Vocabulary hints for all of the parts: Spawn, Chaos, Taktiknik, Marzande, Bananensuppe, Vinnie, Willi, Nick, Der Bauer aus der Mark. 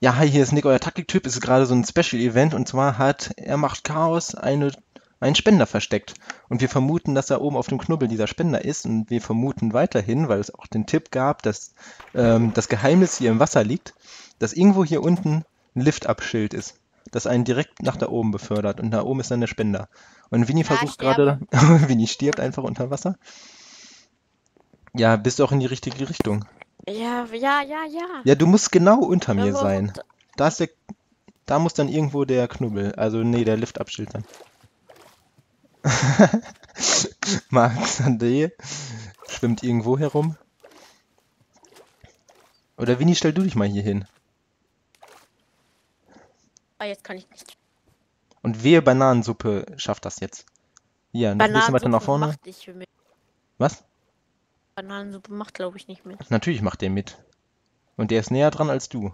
Ja, hi, hier ist Nick, euer Taktiktyp. Ist gerade so ein Special-Event und zwar hat er macht Chaos einen Spender versteckt. Und wir vermuten, dass da oben auf dem Knubbel dieser Spender ist. Und wir vermuten weiterhin, weil es auch den Tipp gab, dass das Geheimnis hier im Wasser liegt, dass irgendwo hier unten ein Lift-Up-Schild ist, das einen direkt nach da oben befördert. Und da oben ist dann der Spender. Und Vinnie versucht gerade... Vinnie stirbt einfach unter Wasser. Ja, bist du auch in die richtige Richtung. Ja. Ja, du musst genau unter mir sein. Da muss dann irgendwo der Knubbel, also nee, der Lift-Up-Schild dann. Marzande schwimmt irgendwo herum. Oder Vinnie, stell du dich mal hier hin. Oh, jetzt kann ich nicht. Und wehe, Bananensuppe schafft das jetzt. Ja, noch ein bisschen weiter nach vorne. Macht dich für mich. Was? Bananensuppe macht, glaube ich, nicht mit. Natürlich macht der mit. Und der ist näher dran als du.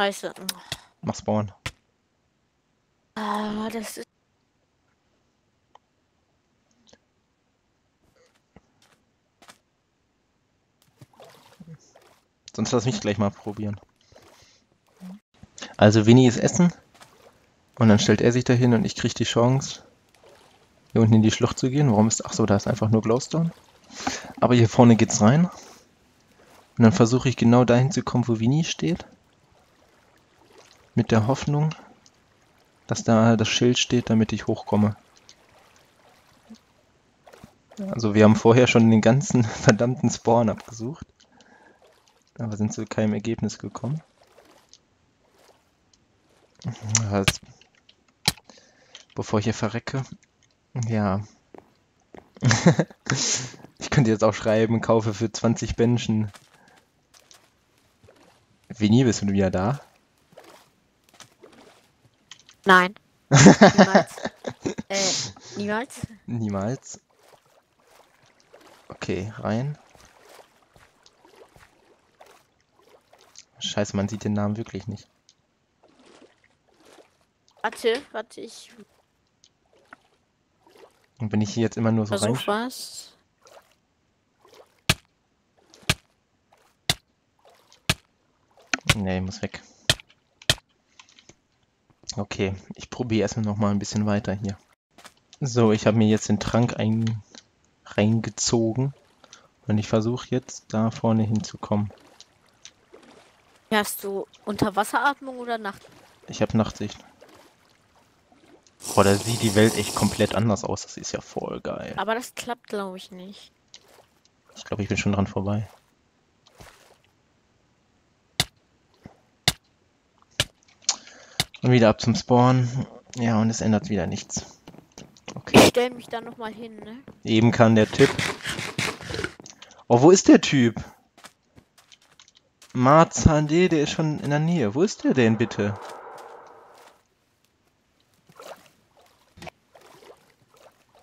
Scheiße. Mach Spawn. Ah, das ist... Sonst lass mich gleich mal probieren. Also Vinnie ist Essen. Und dann stellt er sich dahin und ich kriege die Chance, hier unten in die Schlucht zu gehen. Warum ist... Achso, da ist einfach nur Glowstone. Aber hier vorne geht's rein. Und dann versuche ich genau dahin zu kommen, wo Vinnie steht. Mit der Hoffnung, dass da das Schild steht, damit ich hochkomme. Also wir haben vorher schon den ganzen verdammten Spawn abgesucht. Aber sind zu keinem Ergebnis gekommen. Also, bevor ich hier verrecke. Ja. Ich könnte jetzt auch schreiben, kaufe für 20 Menschen. Vinnie, bist du wieder da? Nein. Niemals. Niemals. Niemals. Okay, rein. Scheiße, man sieht den Namen wirklich nicht. Warte, ich... Und wenn ich hier jetzt immer nur so rein... was. Nee, muss weg. Okay, ich probiere erstmal nochmal ein bisschen weiter hier. So, ich habe mir jetzt den Trank reingezogen. Und ich versuche jetzt da vorne hinzukommen. Hast du Unterwasseratmung oder Nacht? Ich habe Nachtsicht. Boah, da sieht die Welt echt komplett anders aus. Das ist ja voll geil. Aber das klappt, glaube ich, nicht. Ich glaube, ich bin schon dran vorbei. Und wieder ab zum Spawn. Ja, und es ändert wieder nichts. Okay. Ich stelle mich da nochmal hin, ne? Eben kann der Typ. Oh, wo ist der Typ? Marzande, der ist schon in der Nähe. Wo ist der denn bitte?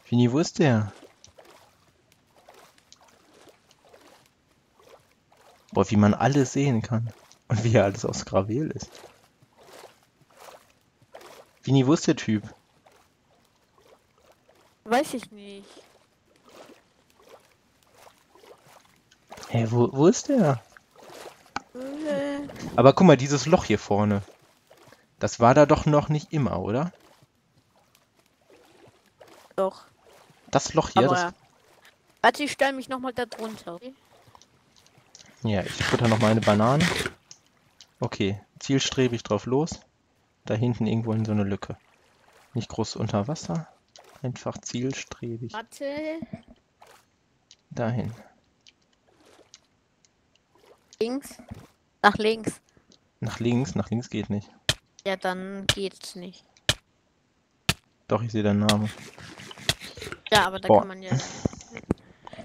Vinnie, wo ist der? Boah, wie man alles sehen kann. Und wie er alles aus Gravel ist. Vinnie, wo ist der Typ? Weiß ich nicht. Hey, wo ist der? Aber guck mal, dieses Loch hier vorne. Das war da doch noch nicht immer, oder? Doch. Das Loch hier? Das... Warte, ich stelle mich nochmal da drunter. Okay? Ja, ich futter nochmal eine Banane. Okay, zielstrebig drauf los. Da hinten irgendwo in so eine Lücke. Nicht groß unter Wasser. Einfach zielstrebig. Warte. Dahin. Links. Nach links. Nach links geht nicht. Ja, dann geht's nicht. Doch, ich sehe deinen Namen. Ja, aber da Boah. Kann man ja...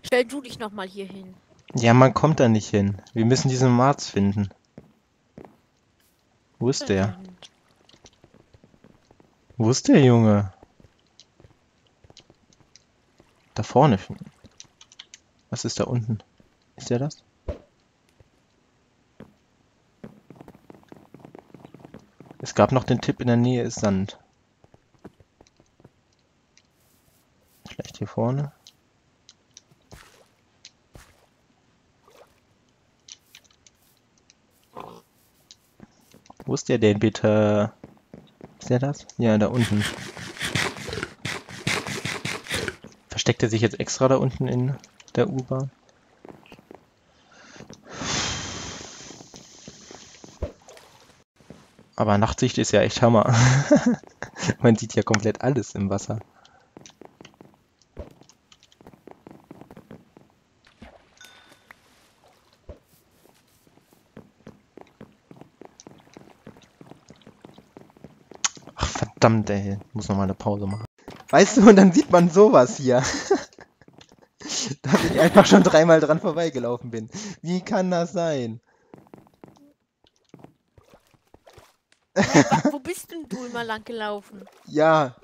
Stell du dich nochmal hier hin. Ja, man kommt da nicht hin. Wir müssen diesen Marz finden. Wo ist der? Wo ist der Junge? Da vorne. Was ist da unten? Ist der das? Es gab noch den Tipp, in der Nähe ist Sand. Vielleicht hier vorne. Wo ist der denn bitte? Ist der das? Ja, da unten. Versteckt er sich jetzt extra da unten in der U-Bahn? Aber Nachtsicht ist ja echt Hammer. Man sieht ja komplett alles im Wasser. Ach verdammt, ey. Ich muss nochmal eine Pause machen. Weißt du, und dann sieht man sowas hier. Dass ich einfach schon dreimal dran vorbeigelaufen bin. Wie kann das sein? Wo bist denn du immer lang gelaufen? Ja,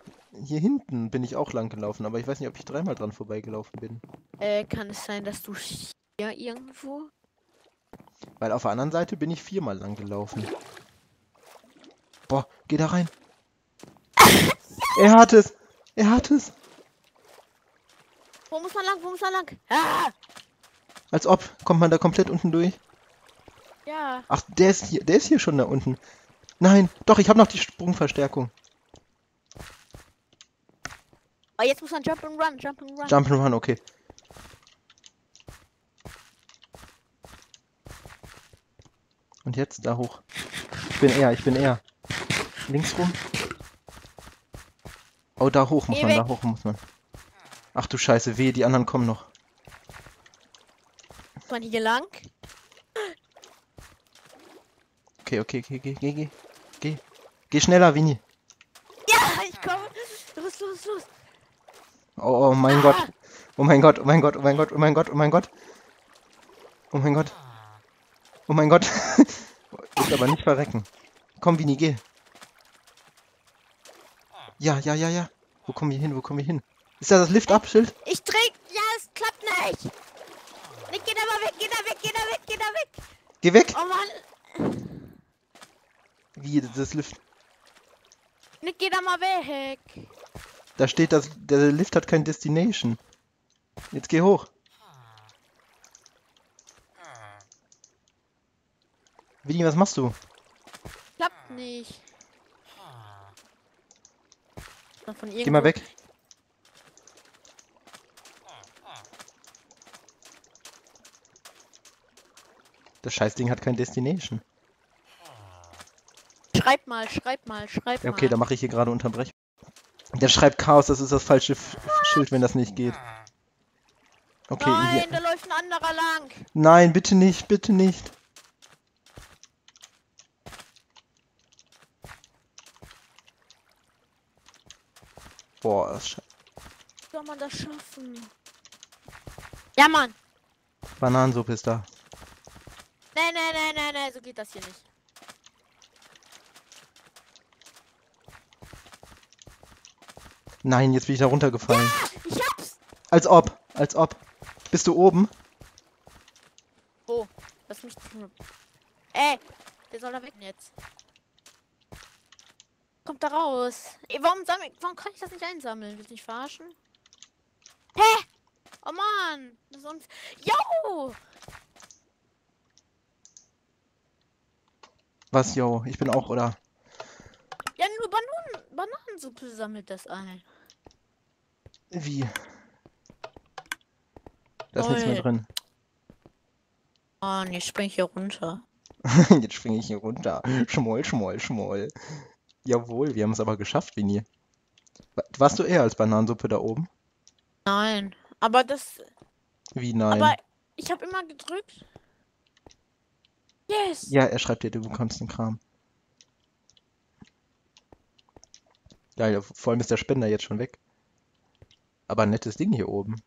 hier hinten bin ich auch lang gelaufen, aber ich weiß nicht, ob ich dreimal dran vorbeigelaufen bin. Kann es sein, dass du hier irgendwo? Weil auf der anderen Seite bin ich viermal lang gelaufen. Boah, geh da rein. Er hat es! Er hat es! Wo muss man lang? Wo muss man lang? Ah! Als ob, kommt man da komplett unten durch? Ja. Ach, der ist hier schon da unten. Nein, doch, ich habe noch die Sprungverstärkung. Oh, jetzt muss man Jump and Run, Jump and Run. Jump and Run, okay. Und jetzt da hoch. Ich bin er. Links rum. Oh, da hoch muss man, da hoch muss man. Ach du Scheiße, wehe, die anderen kommen noch. Muss man hier lang? Okay, geh. Geh schneller, Vinnie. Ja, ich komme. Los. Oh mein Gott. Oh mein Gott. Oh mein Gott. Ist aber nicht verrecken. Komm, Vinnie, geh. Ja. Wo kommen wir hin? Ist da das Lift-Up-Schild? Ich trinke. Ja, es klappt nicht. Nick, geh da mal weg, geh da weg. Geh weg. Oh Mann. Wie, das Lift? Nick, geh da mal weg. Da steht, dass der Lift hat keine Destination. Jetzt geh hoch. Willi, was machst du? Klappt nicht. Von geh mal weg. Das Scheißding hat keine Destination. Schreib mal. Okay, da mache ich hier gerade Unterbrechung. Der schreibt Chaos, das ist das falsche Schild, wenn das nicht geht. Okay. Nein, da läuft ein anderer lang. Nein, bitte nicht. Boah, das schafft. Soll man das schaffen? Ja, Mann. Bananensuppe ist da. Nein, so geht das hier nicht. Nein, jetzt bin ich da runtergefallen. Ja, ich hab's! Als ob. Bist du oben? Oh, lass mich tun. Ey, der soll da weg jetzt. Kommt da raus. Ey, warum kann ich das nicht einsammeln? Willst du mich verarschen? Hä? Oh Mann! Jo! Was, yo? Ich bin auch, oder? Ja, nur Bananensuppe sammelt das ein. Wie? Da ist nichts mehr drin. Mann, jetzt spring ich hier runter. Schmoll. Jawohl, wir haben es aber geschafft, Vinnie. Warst du eher als Bananensuppe da oben? Nein, aber das... Wie nein? Aber ich habe immer gedrückt. Yes! Ja, er schreibt dir, du bekommst den Kram. Ja, vor allem ist der Spender jetzt schon weg. Aber ein nettes Ding hier oben.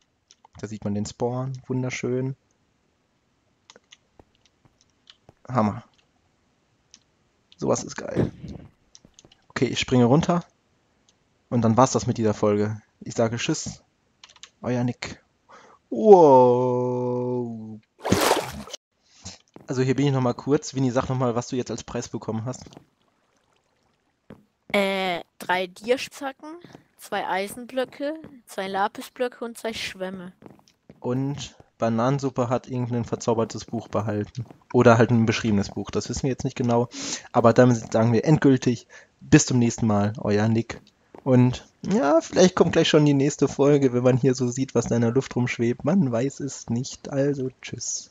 Da sieht man den Spawn, wunderschön. Hammer. Sowas ist geil. Okay, ich springe runter. Und dann war's das mit dieser Folge. Ich sage Tschüss. Euer Nick. Wow. Also hier bin ich nochmal kurz. Vinnie, sag nochmal, was du jetzt als Preis bekommen hast. 3 Dierzacken, 2 Eisenblöcke, 2 Lapisblöcke und 2 Schwämme. Und Bananensuppe hat irgendein verzaubertes Buch behalten. Oder halt ein beschriebenes Buch, das wissen wir jetzt nicht genau. Aber damit sagen wir endgültig, bis zum nächsten Mal, euer Nick. Und ja, vielleicht kommt gleich schon die nächste Folge, wenn man hier so sieht, was da in der Luft rumschwebt. Man weiß es nicht, also tschüss.